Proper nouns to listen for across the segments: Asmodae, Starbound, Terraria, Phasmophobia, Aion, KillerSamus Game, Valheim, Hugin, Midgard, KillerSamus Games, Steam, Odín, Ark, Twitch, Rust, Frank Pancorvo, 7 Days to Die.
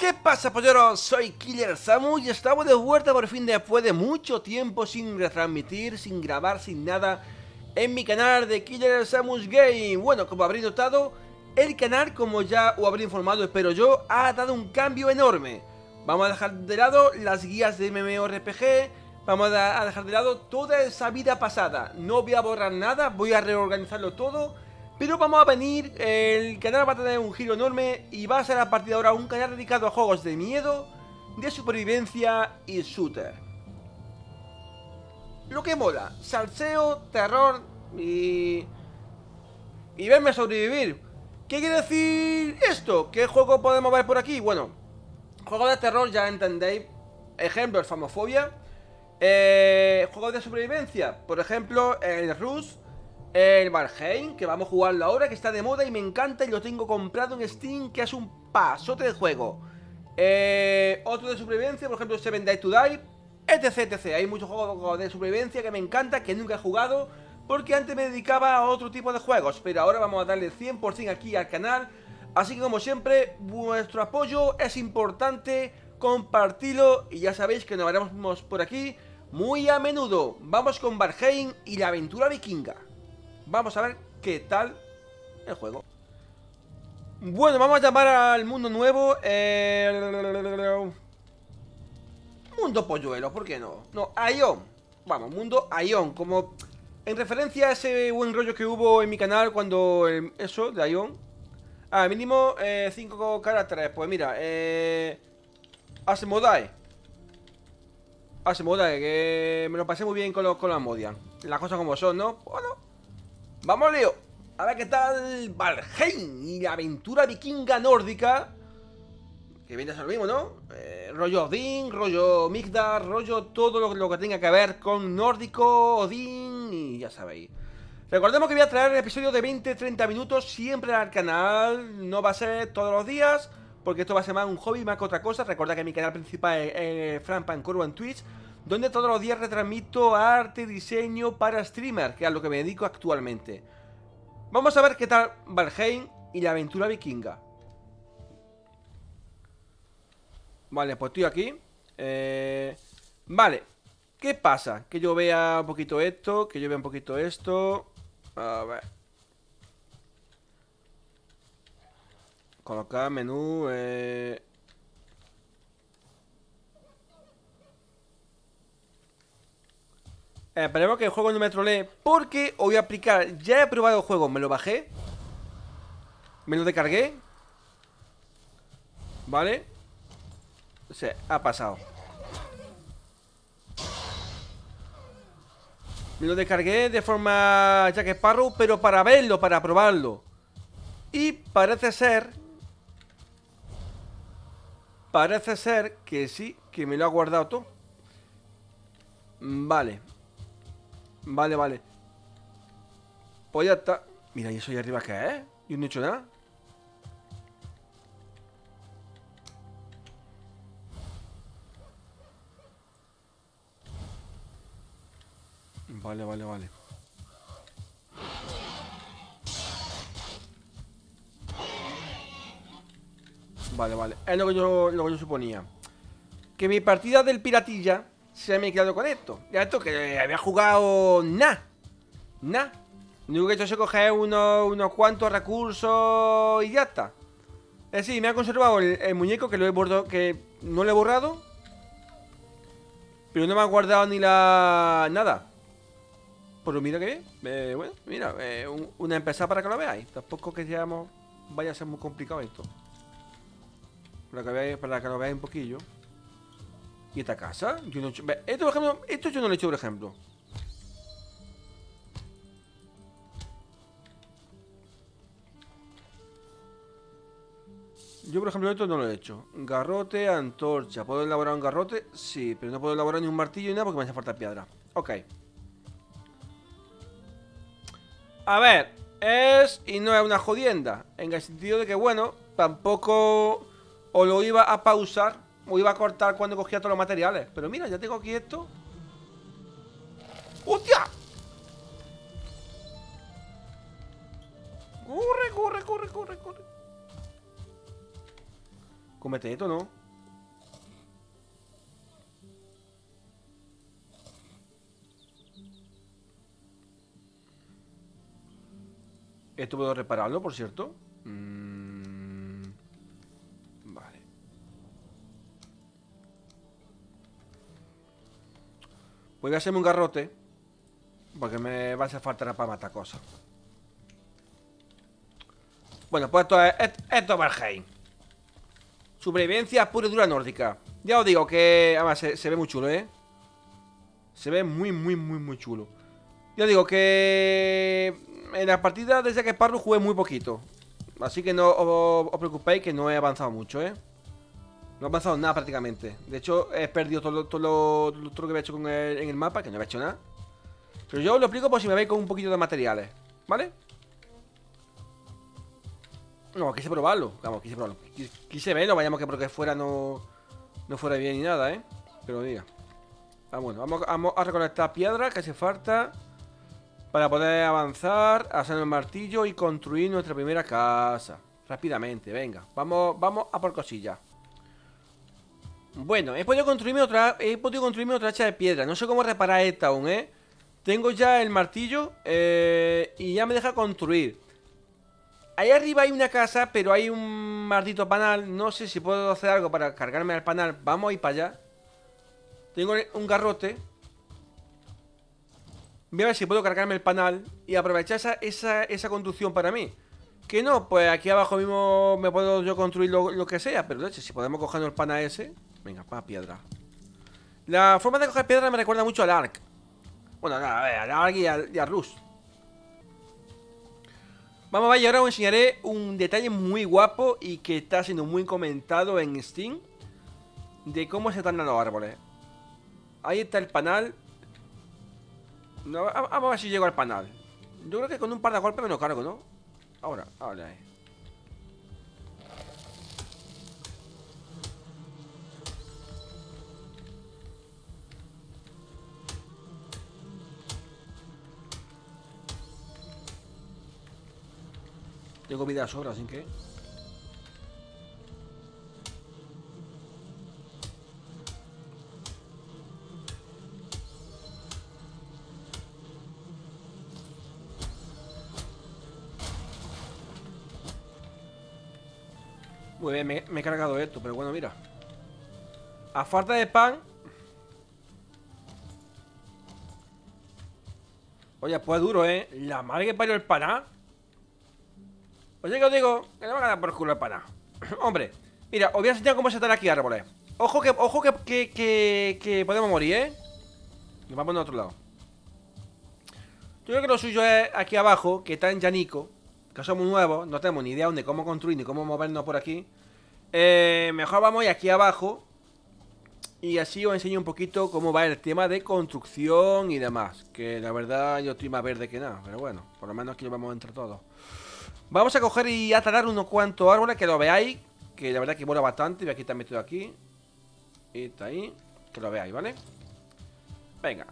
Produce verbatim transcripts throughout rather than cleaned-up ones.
¿Qué pasa, polleros? Soy KillerSamus y estamos de vuelta por fin después de mucho tiempo sin retransmitir, sin grabar, sin nada en mi canal de KillerSamus Game. Bueno, como habréis notado, el canal, como ya os habré informado, espero yo, ha dado un cambio enorme. Vamos a dejar de lado las guías de MMORPG, vamos a dejar de lado toda esa vida pasada. No voy a borrar nada, voy a reorganizarlo todo. Pero vamos a venir, el canal va a tener un giro enorme y va a ser a partir de ahora un canal dedicado a juegos de miedo, de supervivencia y shooter. Lo que mola, salseo, terror y... y verme sobrevivir. ¿Qué quiere decir esto? ¿Qué juego podemos ver por aquí? Bueno, juegos de terror ya entendéis, ejemplo el Phasmophobia, eh, juegos de supervivencia, por ejemplo el Rust, el Valheim, que vamos a jugarlo ahora, que está de moda y me encanta y lo tengo comprado en Steam, que es un pasote de juego. Eh, otro de supervivencia, por ejemplo, siete Days to Die, etc, etcétera. Hay muchos juegos de supervivencia que me encanta, que nunca he jugado, porque antes me dedicaba a otro tipo de juegos, pero ahora vamos a darle cien por cien aquí al canal. Así que, como siempre, vuestro apoyo es importante, compartidlo y ya sabéis que nos veremos por aquí muy a menudo. Vamos con Valheim y la aventura vikinga. Vamos a ver qué tal el juego. Bueno, vamos a llamar al mundo nuevo el... mundo polluelo, ¿por qué no? No, Aion. Vamos, mundo Aion, como en referencia a ese buen rollo que hubo en mi canal cuando... El... eso, de Aion. Ah, mínimo cinco eh, caracteres. Pues mira, eh... Asmodae. Asmodae, que me lo pasé muy bien con los con las modian. Las cosas como son, ¿no? Bueno... ¡vamos, Leo! A ver qué tal Valheim y la aventura vikinga nórdica. Que viene a ser lo mismo, ¿no? Eh, rollo Odín, rollo Midgard, rollo todo lo, lo que tenga que ver con nórdico, Odín y ya sabéis. Recordemos que voy a traer episodios de veinte a treinta minutos siempre al canal. No va a ser todos los días, porque esto va a ser más un hobby, más que otra cosa. Recordad que mi canal principal es eh, Frank Pancorvo en Twitch, donde todos los días retransmito arte y diseño para streamer, que es a lo que me dedico actualmente. Vamos a ver qué tal Valheim y la aventura vikinga. Vale, pues estoy aquí. Eh, vale, ¿qué pasa? Que yo vea un poquito esto, que yo vea un poquito esto. A ver. Colocar menú... Eh... Esperemos que el juego no me trolee, porque os voy a aplicar. Ya he probado el juego, me lo bajé, me lo descargué, ¿vale? Se ha pasado. Me lo descargué de forma Jack Sparrow, pero para verlo, para probarlo. Y parece ser Parece ser que sí, que me lo ha guardado todo. Vale. Vale, vale. Pues ya está. Mira, ¿y eso ahí arriba qué es? Yo no he hecho nada. Vale, vale, vale. Vale, vale. Es lo que yo, lo que yo suponía. Que mi partida del piratilla... se me ha quedado con esto. Ya esto que había jugado nada. Nada. Lo único que he hecho es coger unos, unos cuantos recursos y ya está. Es decir, me ha conservado el, el muñeco que lo he borrado, que no lo he borrado. Pero no me ha guardado ni la... nada. Pero mira que bien. Eh, bueno, mira, eh, un, una empezada para que lo veáis. Tampoco que digamos vaya a ser muy complicado esto. Para que veáis, para que lo veáis un poquillo. ¿Y esta casa? Yo no he hecho... Esto, por ejemplo, esto yo no lo he hecho, por ejemplo. Yo, por ejemplo, esto no lo he hecho. Garrote, antorcha. ¿Puedo elaborar un garrote? Sí, pero no puedo elaborar ni un martillo ni nada porque me hace falta piedra. Ok. A ver, es... y no es una jodienda. En el sentido de que, bueno, tampoco... o lo iba a pausar... o iba a cortar cuando cogía todos los materiales. Pero mira, ya tengo aquí esto. ¡Hostia! Corre, corre, corre, corre, corre. Cómete esto, ¿no? Esto puedo repararlo, por cierto. Mm... Vale. Voy a hacerme un garrote, porque me va a hacer falta para matar cosas. Bueno, pues esto es, esto es Valheim. Supervivencia pura y dura nórdica. Ya os digo que... Además, se, se ve muy chulo, ¿eh? Se ve muy, muy, muy, muy chulo. Ya os digo que... En la partida desde que Parro jugué muy poquito. Así que no os, os preocupéis que no he avanzado mucho, ¿eh? No he avanzado nada prácticamente. De hecho, he perdido todo lo, todo lo, todo lo que había hecho con el, en el mapa, que no había hecho nada. Pero yo os lo explico por si me veis con un poquito de materiales, ¿vale? No, quise probarlo. Vamos, quise probarlo. Quise verlo, vayamos que porque fuera no, no fuera bien ni nada, ¿eh? Pero diga. Ah, bueno, vamos, vamos a recolectar piedra que hace falta para poder avanzar, hacer el martillo y construir nuestra primera casa. Rápidamente, venga. Vamos, vamos a por cosillas. Bueno, he podido construirme otra. He podido construirme otra hacha de piedra. No sé cómo reparar esta aún, ¿eh? Tengo ya el martillo eh, y ya me deja construir. Ahí arriba hay una casa, pero hay un maldito panal. No sé si puedo hacer algo para cargarme al panal. Vamos a ir para allá. Tengo un garrote. Voy a ver si puedo cargarme el panal y aprovechar esa, esa, esa conducción para mí. Que no, pues aquí abajo mismo me puedo yo construir lo, lo que sea. Pero de hecho, si podemos coger el panal ese. Venga, para piedra. La forma de coger piedra me recuerda mucho al Ark. Bueno, a ver, al Ark y al, y al Rust. Vamos a ver, y ahora os enseñaré un detalle muy guapo y que está siendo muy comentado en Steam de cómo se talan los árboles. Ahí está el panal. No, vamos a ver si llego al panal. Yo creo que con un par de golpes me lo cargo, ¿no? Ahora, ahora. Tengo vida a sobra, sin que. Muy bien, me, me he cargado esto, pero bueno, mira. A falta de pan. Oye, pues duro, ¿eh? La madre que parió el paná. Oye, que os digo, que no me va a dar por culo el pana. Hombre, mira, os voy a enseñar cómo se talan aquí árboles. Ojo que, ojo que, que, que, que podemos morir, ¿eh? Nos vamos a otro lado. Yo creo que lo suyo es aquí abajo, que está en llanico. Que somos nuevos, no tenemos ni idea dónde cómo construir, ni cómo movernos por aquí. eh, Mejor vamos y aquí abajo. Y así os enseño un poquito cómo va el tema de construcción y demás. Que la verdad yo estoy más verde que nada, pero bueno, por lo menos aquí lo vamos entre todos. Vamos a coger y atalar unos cuantos árboles, que lo veáis, que la verdad que mola bastante. Voy a quitar metido aquí. Y está ahí, que lo veáis, ¿vale? Venga.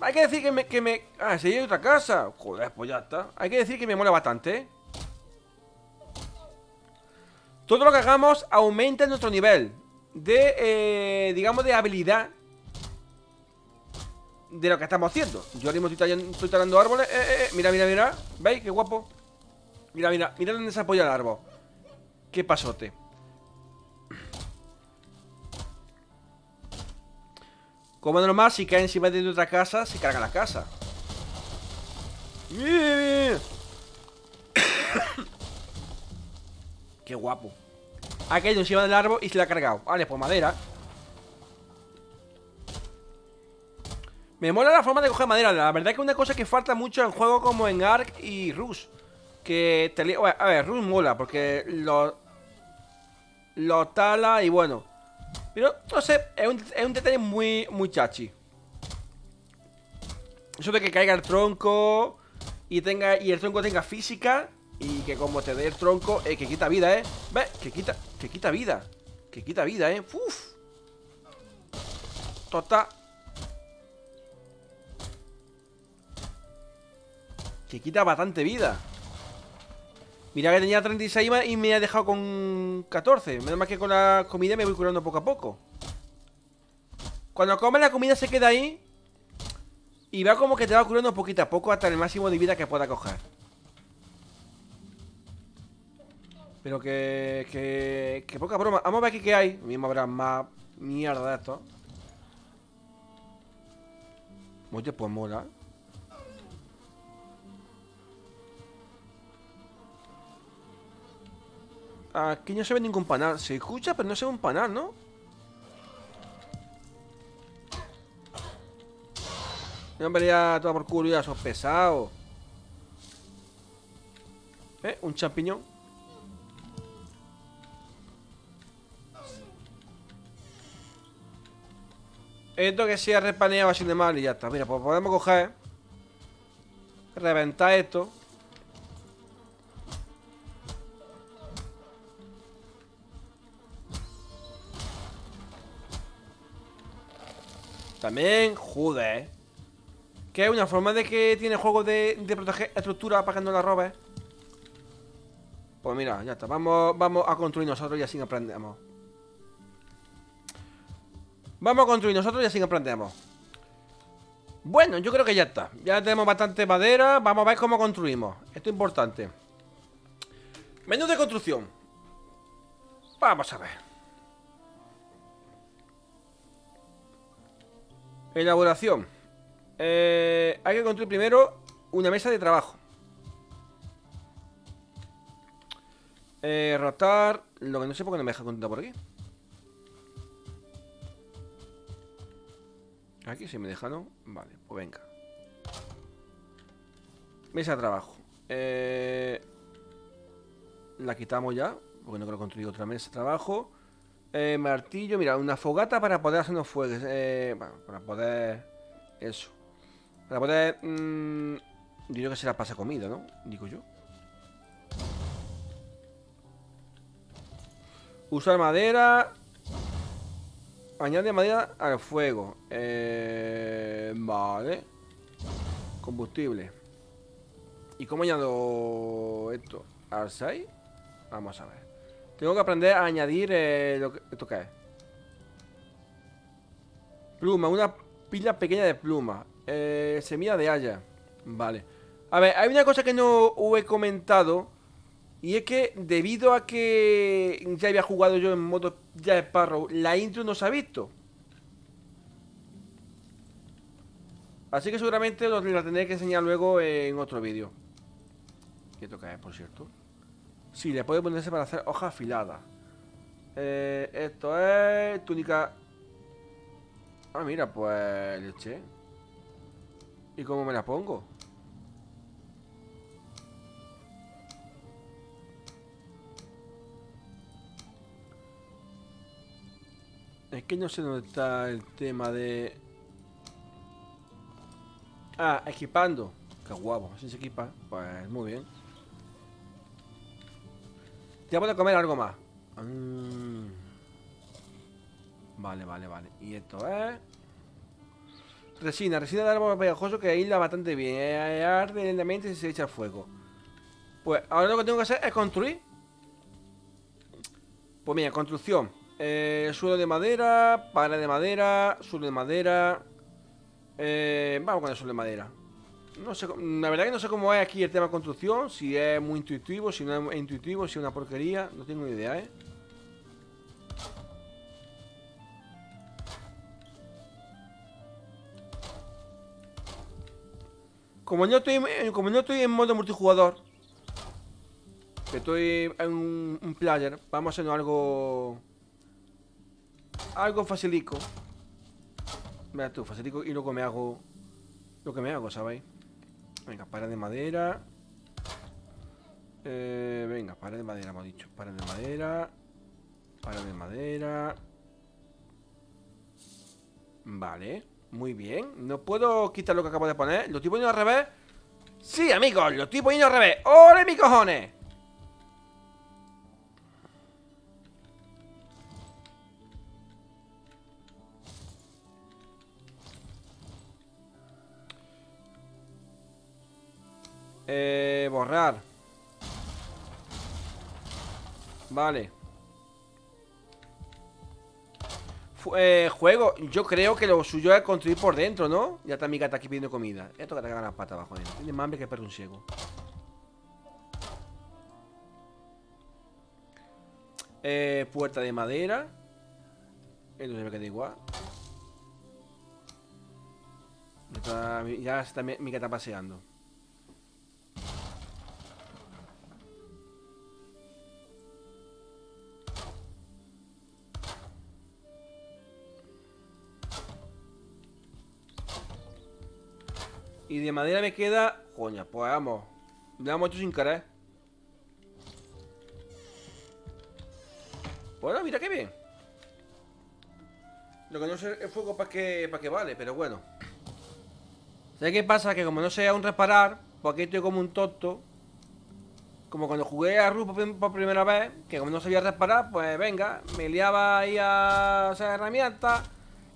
Hay que decir que me... Que me... Ah, si hay otra casa. Joder, pues ya está. Hay que decir que me mola bastante, ¿eh? Todo lo que hagamos aumenta nuestro nivel de, eh, digamos, de habilidad de lo que estamos haciendo. Yo ahora mismo estoy talando árboles. eh, eh, eh. Mira, mira, mira. ¿Veis? Qué guapo. Mira, mira, mira dónde se apoya el árbol. Qué pasote. Como normal, si cae encima de otra casa, se carga la casa. Qué guapo. Ha caído encima del árbol y se la ha cargado. Vale, pues madera. Me mola la forma de coger madera. La verdad es que es una cosa que falta mucho en juegos como en Ark y Rust. Que te li... A ver, Rust mola porque lo... Lo tala y bueno. Pero, no sé, es un, es un detalle muy, muy chachi. Eso de que caiga el tronco y tenga y el tronco tenga física. Y que como te dé el tronco, eh, que quita vida, eh. Ve, que quita, que quita vida. Que quita vida, eh. Uf. Tota. Que quita bastante vida. Mira que tenía treinta y seis y me ha dejado con catorce. Menos mal que con la comida me voy curando poco a poco. Cuando comes la comida se queda ahí y va como que te va curando poquito a poco hasta el máximo de vida que pueda coger. Pero que... Que, que poca broma. Vamos a ver aquí qué hay. Mismo habrá más mierda de esto. Oye, pues mola. Aquí no se ve ningún panal. Se escucha, pero no se ve un panal, ¿no? No, hombre, ya todo por culo, ya sos pesado. Eh, un champiñón. Esto que sea repaneado así de mal y ya está. Mira, pues podemos coger, reventar esto. También, joder, que es una forma de que tiene el juego de, de proteger estructuras para que no la robes. Pues mira, ya está. Vamos, vamos a construir nosotros y así aprendemos. Vamos a construir nosotros y así aprendemos. Bueno, yo creo que ya está. Ya tenemos bastante madera. Vamos a ver cómo construimos. Esto es importante. Menú de construcción. Vamos a ver. Elaboración. eh, Hay que construir primero una mesa de trabajo. eh, Rotar. Lo que no sé por qué no me deja continuar por aquí. Aquí se me deja, ¿no? Vale, pues venga. Mesa de trabajo. eh, La quitamos ya, porque no creo construir otra mesa de trabajo. Eh, martillo, mira, una fogata para poder hacernos fuegos. Eh, bueno, para poder... Eso. Para poder... Mmm, yo creo que será pasa comida, ¿no? Digo yo. Usar madera. Añade madera al fuego. Eh, vale. Combustible. ¿Y cómo añado esto? ¿Al seis? Vamos a ver. Tengo que aprender a añadir eh, lo que, esto que es. Pluma, una pila pequeña de pluma. eh, Semilla de haya. Vale. A ver, hay una cosa que no he comentado. Y es que debido a que ya había jugado yo en modo Jack Sparrow, la intro no se ha visto. Así que seguramente os la tendré que enseñar luego en otro vídeo. ¿Qué esto que es, por cierto? Sí, le puede ponerse para hacer hoja afilada. eh, Esto es... túnica... Ah, mira, pues... leche. ¿Y cómo me la pongo? Es que no sé dónde está el tema de... Ah, equipando. Qué guapo, así se equipa. Pues muy bien. Ya puedo comer algo más. Mm. Vale, vale, vale. Y esto es... Resina, resina de árbol pegajoso que aísla bastante bien. Arde lentamente si se echa fuego. Pues ahora lo que tengo que hacer es construir. Pues mira, construcción. Eh, suelo de madera, pared de madera, suelo de madera. Eh, vamos con el suelo de madera. No sé, la verdad que no sé cómo es aquí el tema de construcción. Si es muy intuitivo, si no es intuitivo, si es una porquería. No tengo ni idea, ¿eh? Como no estoy, como no estoy en modo multijugador, que estoy en un, un player, vamos a hacernos algo... Algo facilico. Mira tú, facilico y luego me hago... Lo que me hago, ¿sabéis? Venga, pared de madera. eh, Venga, pared de madera, hemos dicho. Pared de madera. Pared de madera. Vale, muy bien. No puedo quitar lo que acabo de poner. ¿Lo estoy poniendo al revés? Sí, amigos, lo estoy poniendo al revés. ¡Ole, mis cojones! Eh, borrar. Vale. Eh, juego, yo creo que lo suyo es construir por dentro, ¿no? Ya está mi gata aquí pidiendo comida. Ya toca que hagan las patas abajo, ¿eh? Tiene más hambre que perro un ciego. Eh, puerta de madera. Esto se me queda igual. Ya está, ya está mi, mi gata paseando. Y de madera me queda... Coña, pues vamos. Le hemos hecho sin querer. Bueno, mira qué bien. Lo que no sé el fuego para que, para que vale, pero bueno. ¿Sabes qué pasa? Que como no sé aún reparar, pues aquí estoy como un tonto. Como cuando jugué a Rust por primera vez, que como no sabía reparar, pues venga, me liaba ahí a esas herramientas.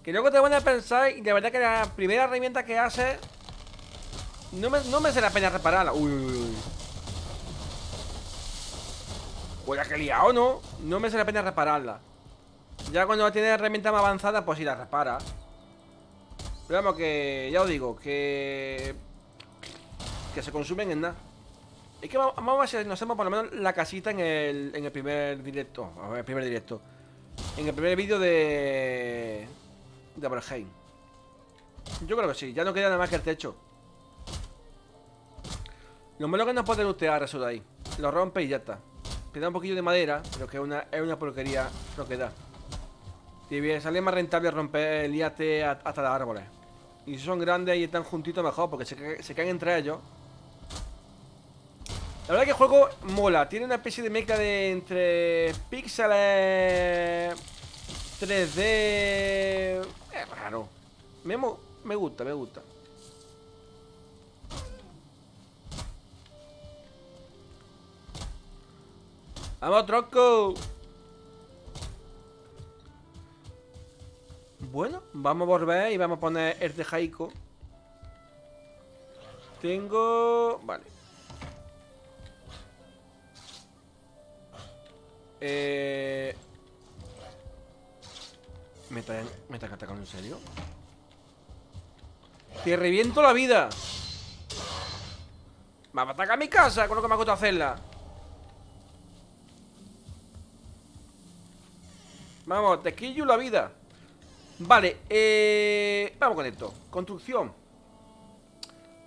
Que luego te van a pensar y la verdad que la primera herramienta que haces... No me, no me hace la pena repararla. Uy, uy, uy. Huele que liado, ¿no? No me hace la pena repararla. Ya cuando tiene herramienta más avanzada, pues sí la repara. Pero vamos, que ya os digo, que. Que se consumen en nada. Es que vamos, vamos a hacer, nos hacemos por lo menos la casita en el, en el primer directo. En el primer directo. En el primer vídeo de. De Valheim. Yo creo que sí, ya no queda nada más que el techo. Lo malo que no puede lootear eso de ahí. Lo rompe y ya está. Queda un poquillo de madera, pero que una, es una porquería lo que da. Te sale más rentable romper el yate hasta los árboles. Y si son grandes y están juntitos, mejor, porque se, se caen entre ellos. La verdad que el juego mola. Tiene una especie de mezcla de entre píxeles, tres D. Es raro. Me, me gusta, me gusta. ¡Vamos, tronco! Bueno, vamos a volver y vamos a poner el de Jaico. Tengo... Vale. Eh... ¿Me está, me está atacando en serio? ¡Te reviento la vida! ¡Me va a atacar mi casa con lo que me ha costado hacerla! Vamos, te quillo la vida. Vale, eh, vamos con esto. Construcción.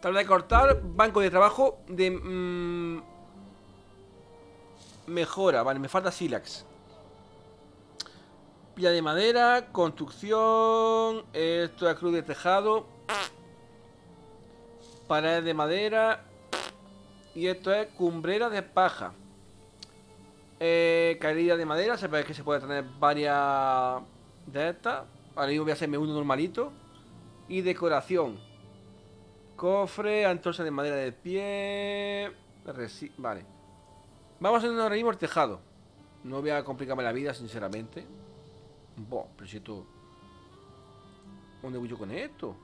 Tabla de cortar, banco de trabajo de... Mmm, mejora, vale, me falta sílax. Pilla de madera, construcción. Esto es cruz de tejado. Pared de madera. Y esto es cumbrera de paja. Eh, caída de madera, se parece que se puede tener varias de estas. Ahora yo voy a hacerme uno normalito. Y decoración. Cofre, antorcha de madera de pie. Resi vale. Vamos a hacer ahora mismo el tejado. No voy a complicarme la vida, sinceramente. Boh, pero si esto... ¿Dónde voy yo con esto?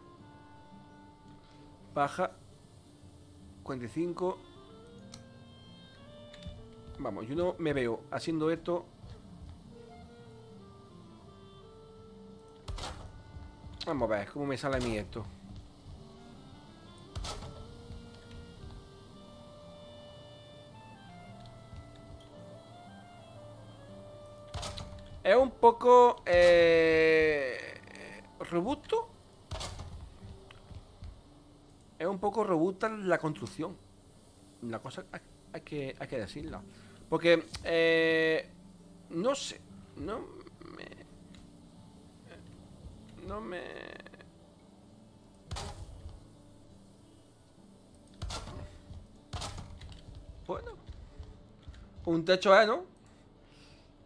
Baja cuarenta y cinco. Vamos, yo no me veo haciendo esto. Vamos a ver cómo me sale a mí esto. Es un poco eh, robusto. Es un poco robusta la construcción. La cosa hay que, hay que decirla. Porque, eh, no sé, no me... No me... Bueno. Un techo A, ¿no?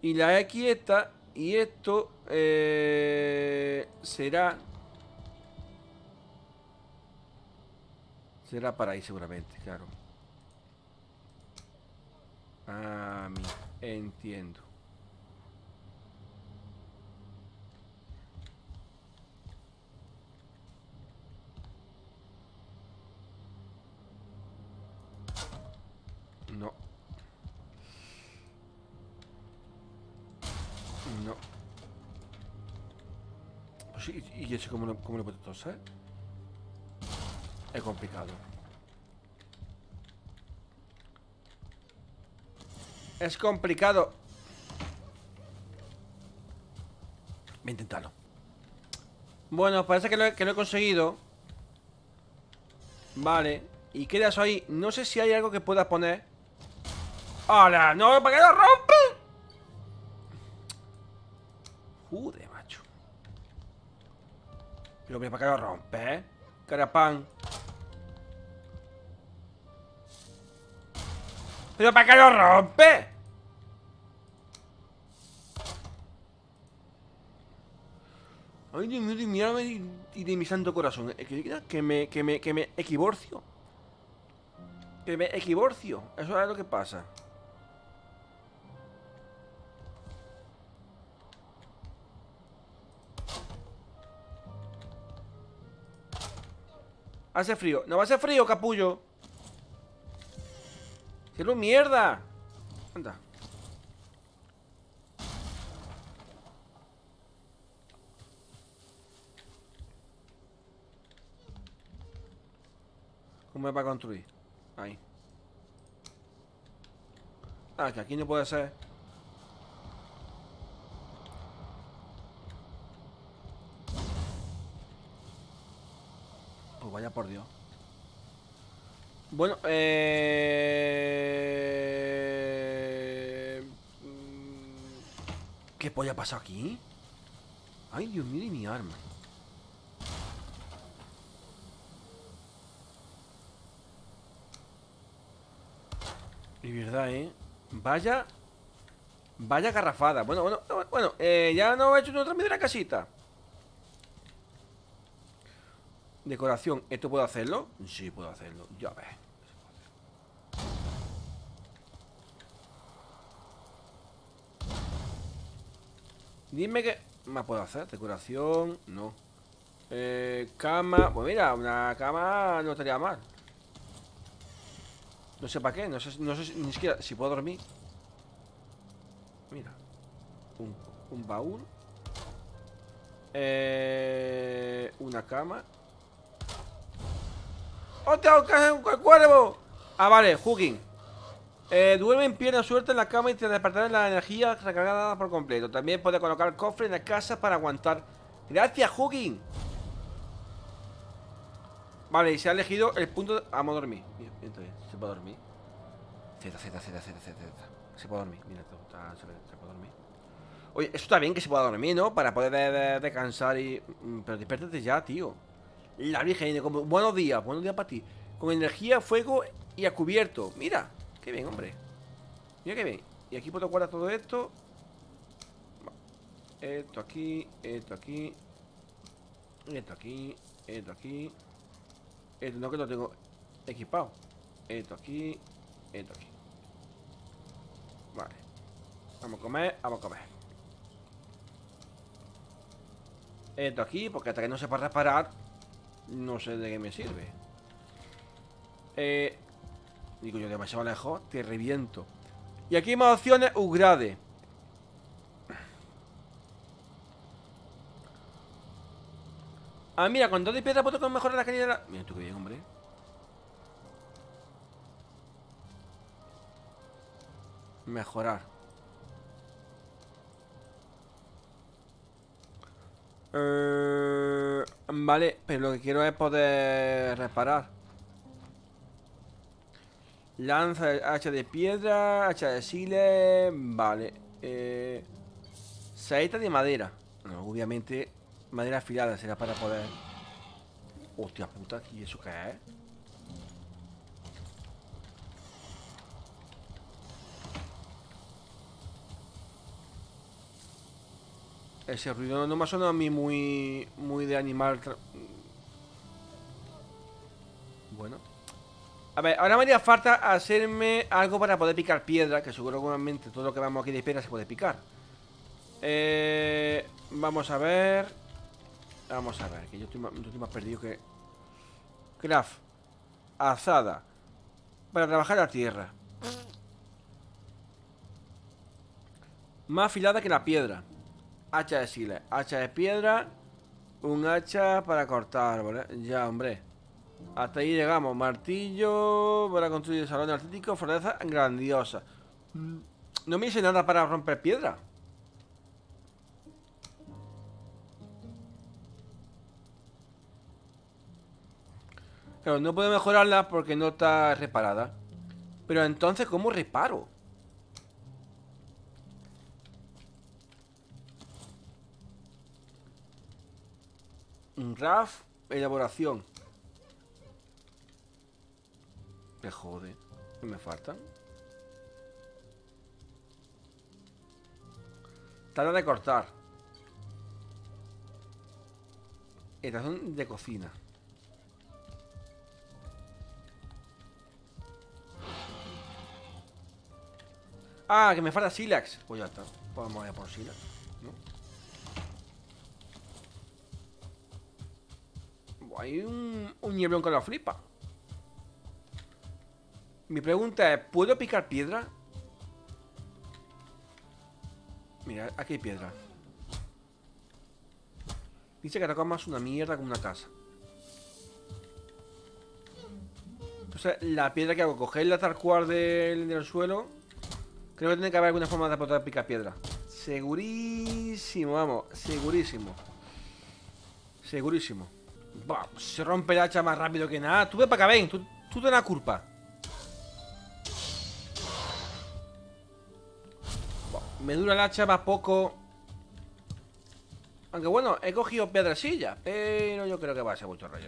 Y la X esta, y esto, eh, será... Será para ahí seguramente, claro. Ah, mira, entiendo. No. Sí, y eso como lo, como lo puedo tosar. Es complicado. Es complicado. Voy a intentarlo. Bueno, parece que lo, que lo he conseguido. Vale. Y quedas ahí. No sé si hay algo que puedas poner. ¡Hala! ¡No! ¡Para que lo rompe! Joder, macho. Pero mira, ¿para que lo rompe, eh? Carapán. ¡Pero para qué lo rompe! Ay, Dios mío, Dios mío, y de mi santo corazón. Que me, que me, que me equivorcio. Que me equivorcio. Eso es lo que pasa. Hace frío. No va a hacer frío, capullo. ¡Qué lo mierda! Anda. ¿Cómo es para construir? Ahí. Ah, que aquí no puede ser. Pues vaya por Dios. Bueno, eh... ¿qué polla pasó aquí? Ay, Dios mío, y mi arma. Y verdad, eh. Vaya. Vaya garrafada. Bueno, bueno, bueno, eh, ya no he hecho otra media casita. Decoración, ¿esto puedo hacerlo? Sí, puedo hacerlo, ya ves. Dime qué más puedo hacer. Decoración, no. eh, Cama, pues mira, una cama no estaría mal. No sé para qué, no sé, no sé ni siquiera si puedo dormir. Mira. Un, un baúl. eh, Una cama. ¡Hostia, un cuervo! Ah, vale, Hugin. Eh, duerme en pierna suelta en la cama y te despertará la energía recargada por completo. También puedes colocar cofre en la casa para aguantar. ¡Gracias, Hugin! Vale, y se ha elegido el punto de... Vamos a dormir. Mira, entonces, se puede dormir. Z, Z, Z, Z, Z, Z. Se puede dormir. Mira, está, se puede dormir. Oye, eso está bien que se pueda dormir, ¿no? Para poder de, de, descansar y... Pero despiértate ya, tío. La Virgen, como, buenos días, buenos días para ti. Con energía, fuego y a cubierto. Mira, qué bien, hombre. Mira qué bien. Y aquí puedo guardar todo esto. Esto aquí, esto aquí. Esto aquí, esto aquí. Esto no, que lo tengo equipado. Esto aquí, esto aquí. Vale. Vamos a comer, vamos a comer. Esto aquí, porque hasta que no se pueda reparar, no sé de qué me sirve. Eh, digo yo, demasiado lejos, te reviento. Y aquí hay más opciones. Upgrade. Ah, mira, con dos de piedra puedo mejorar la calidad de la... Mira tú qué bien, hombre. Mejorar. Eh... Vale, pero lo que quiero es poder reparar. Lanza, hacha de piedra, hacha de sile. Vale, eh, saeta de madera. No, obviamente, madera afilada será para poder... Hostia puta, ¿y eso qué es? Ese ruido no, no me ha sonado a mí muy... Muy de animal. Bueno. A ver, ahora me haría falta hacerme algo para poder picar piedra, que seguramente todo lo que vamos aquí de piedra se puede picar. eh, Vamos a ver. Vamos a ver, que yo estoy más, yo estoy más perdido que... Craft. Azada. Para trabajar la tierra. Más afilada que la piedra. Hacha de sila, hacha de piedra. Un hacha para cortar árboles. Ya, hombre. Hasta ahí llegamos. Martillo para construir el salón artístico. Fortaleza grandiosa. No me hice nada para romper piedra. Claro, no puedo mejorarla porque no está reparada. Pero entonces, ¿cómo reparo? Raf, elaboración. Me jode. ¿Qué me faltan? Tabla de cortar. Estas son de cocina. Ah, que me falta sílax. Pues ya está. Vamos a ir por sílax, ¿no? Hay un, un nieblón con la flipa. Mi pregunta es, ¿puedo picar piedra? Mira, aquí hay piedra. Dice que atacamos más una mierda con una casa. Entonces, la piedra que hago, cogerla tal cual del, del suelo. Creo que tiene que haber alguna forma de poder picar piedra. Segurísimo, vamos. Segurísimo. Segurísimo. Bah, se rompe el hacha más rápido que nada. Tú ve para acá, ven, tú, tú te la culpa. Bah, me dura el hacha más poco. Aunque bueno, he cogido piedrecilla, pero yo creo que va a ser mucho rayo.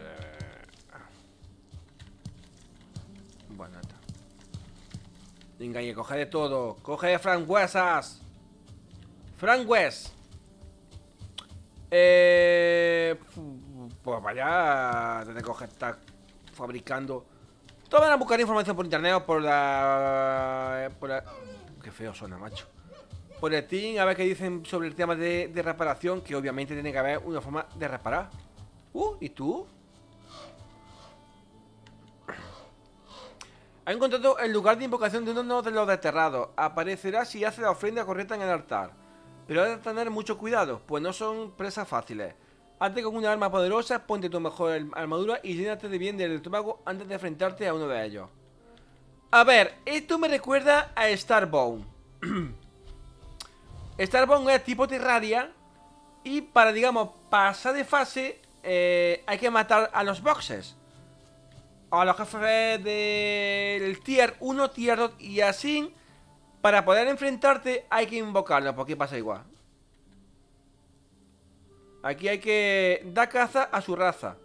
Bueno, está. Venga, y coge de todo. Coge de frangüesas. Frangües. Eh... Pues vaya, te coge, está fabricando. Todos van a buscar información por internet o por la... Por la... Qué feo suena, macho. Por el Steam, a ver qué dicen sobre el tema de, de reparación, que obviamente tiene que haber una forma de reparar. Uh, ¿y tú? Ha encontrado el lugar de invocación de uno de los desterrados. Aparecerá si hace la ofrenda correcta en el altar. Pero hay que tener mucho cuidado, pues no son presas fáciles. Hazte con una arma poderosa, ponte tu mejor armadura y llénate de bien del estómago antes de enfrentarte a uno de ellos. A ver, esto me recuerda a Starbound. Starbound es tipo Terraria. Y para, digamos, pasar de fase, eh, hay que matar a los boxes. A los jefes del tier uno, tier dos y así. Para poder enfrentarte hay que invocarlos, porque pasa igual. Aquí hay que dar caza a su raza.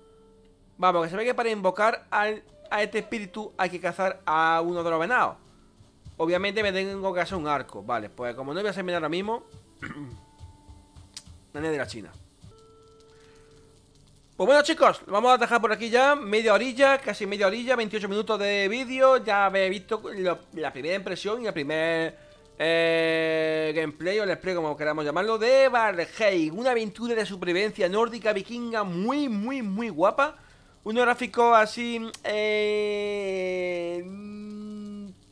Vamos, que se ve que para invocar al, a este espíritu hay que cazar a uno de los venados. Obviamente me tengo que hacer un arco. Vale, pues como no voy a hacer nada ahora mismo. Nadie de la China. Pues bueno, chicos, lo vamos a dejar por aquí ya. Media orilla, casi media orilla, veintiocho minutos de vídeo. Ya habéis visto lo, la primera impresión y el primer... Eh, gameplay o let's play, como queramos llamarlo, de Valheim, una aventura de supervivencia nórdica vikinga muy, muy, muy guapa. Un gráfico así, eh,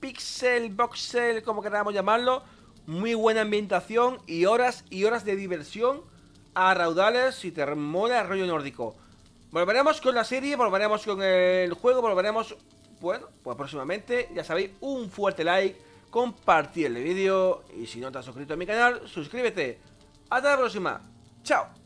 pixel, voxel, como queramos llamarlo. Muy buena ambientación y horas y horas de diversión a raudales si te mola el rollo nórdico. Volveremos con la serie, volveremos con el juego, volveremos, bueno, pues próximamente. Ya sabéis, un fuerte like, compartir el vídeo y si no te has suscrito a mi canal, suscríbete. Hasta la próxima. Chao.